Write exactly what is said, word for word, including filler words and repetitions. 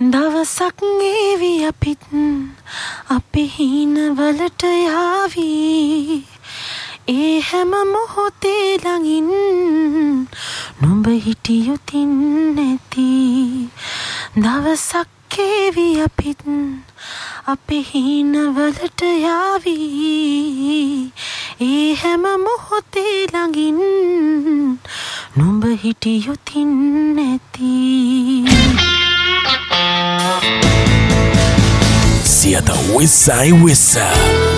Dawasak ewi apitin api hina walata yavi e hema mohote langin numba hitiyutin neti Dawasak ewi apitin api hina walata yavi e hema mohote langin numba hitiyutin neti Dawasak Ewi